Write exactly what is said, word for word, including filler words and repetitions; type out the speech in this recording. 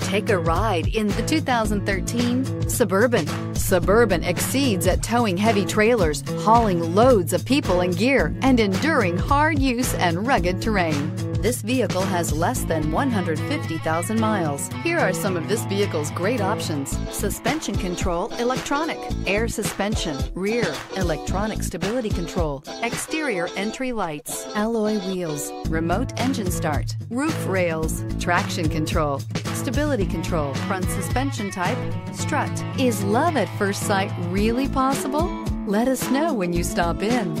Take a ride in the two thousand thirteen Suburban. Suburban exceeds at towing heavy trailers, hauling loads of people and gear, and enduring hard use and rugged terrain. This vehicle has less than one hundred fifty thousand miles. Here are some of this vehicle's great options: suspension control, electronic, air suspension, rear, electronic stability control, exterior entry lights, alloy wheels, remote engine start, roof rails, traction control, stability control, front suspension type, strut. Is love at first sight really possible? Let us know when you stop in.